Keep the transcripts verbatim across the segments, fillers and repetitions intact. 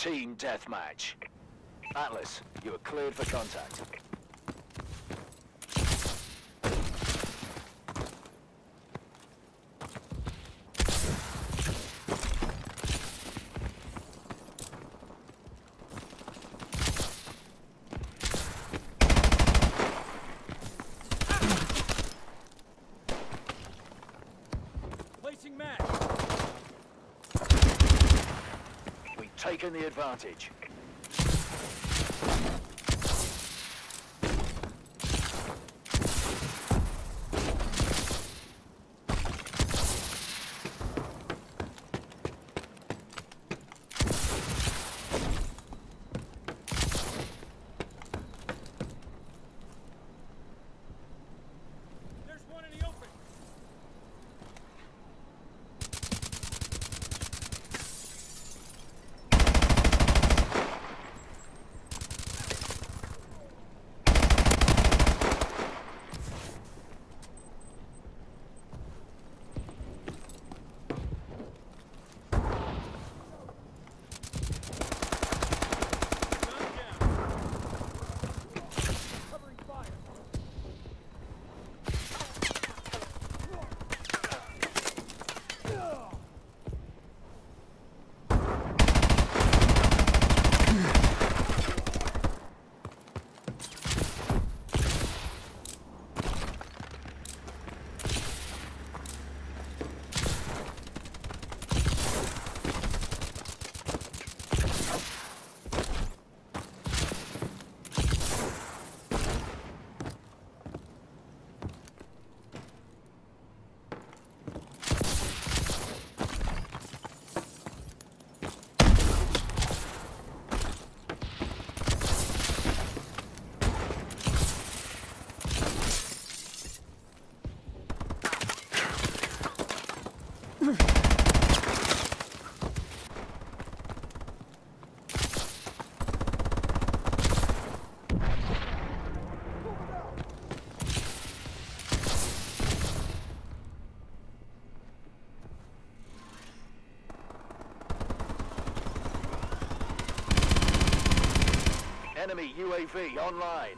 Team Deathmatch. Atlas, you are cleared for contact. Taken the advantage. Enemy U A V online.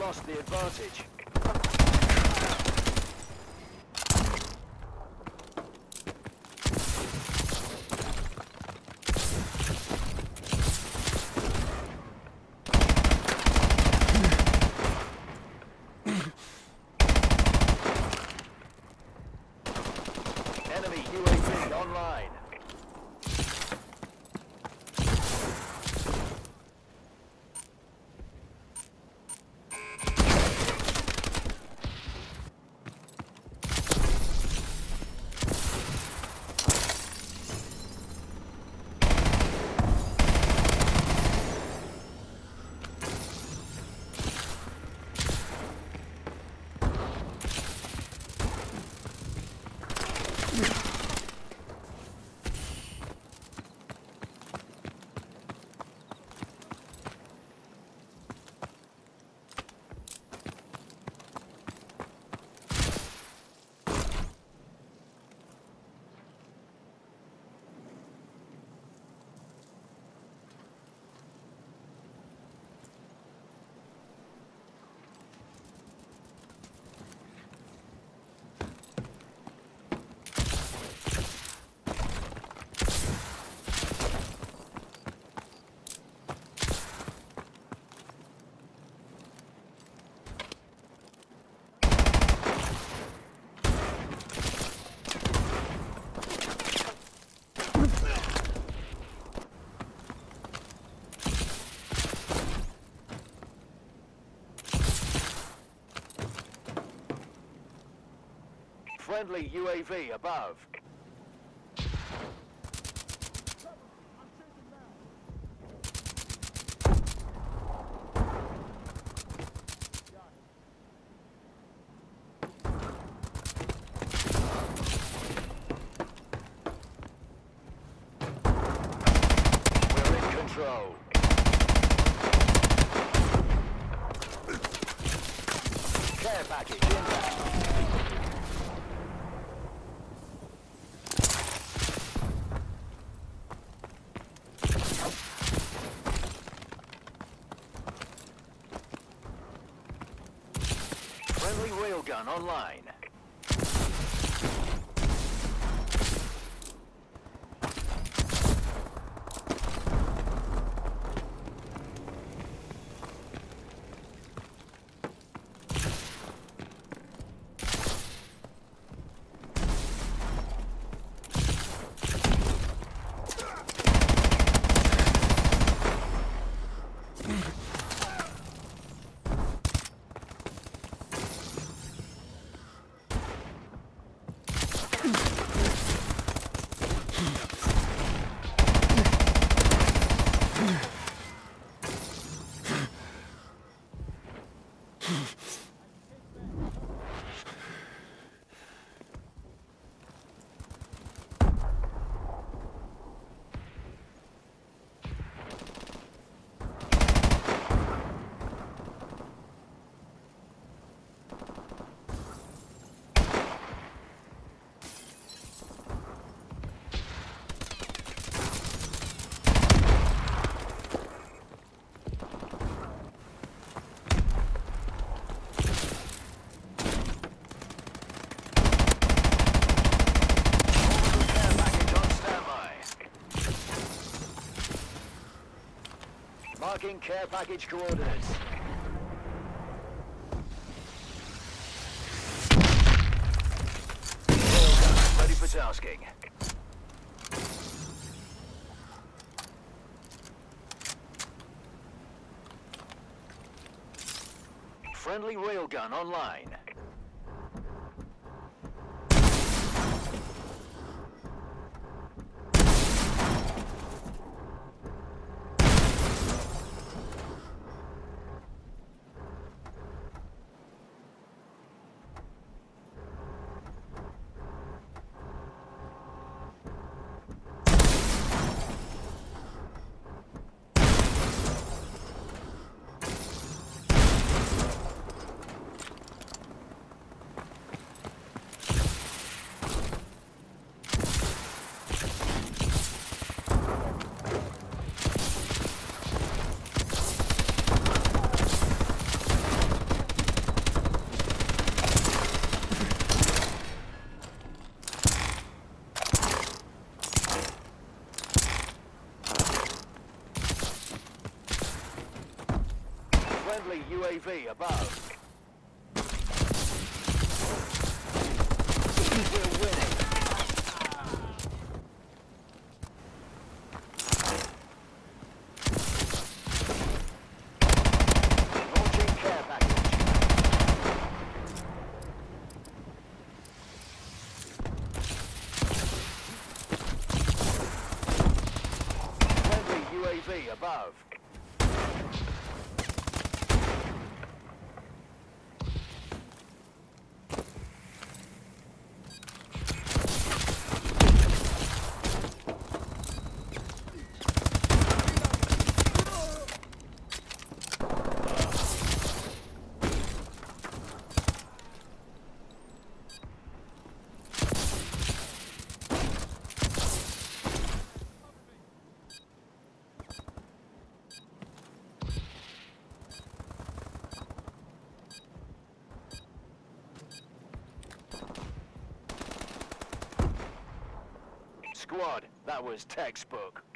Lost the advantage. Enemy U A V online. friendly U A V above. Care package inbound. Friendly railgun online. Marking care package coordinates. Ready for tasking. Friendly railgun online. U A V above. We're winning. Launching care package. Friendly U A V above. Squad, that was textbook.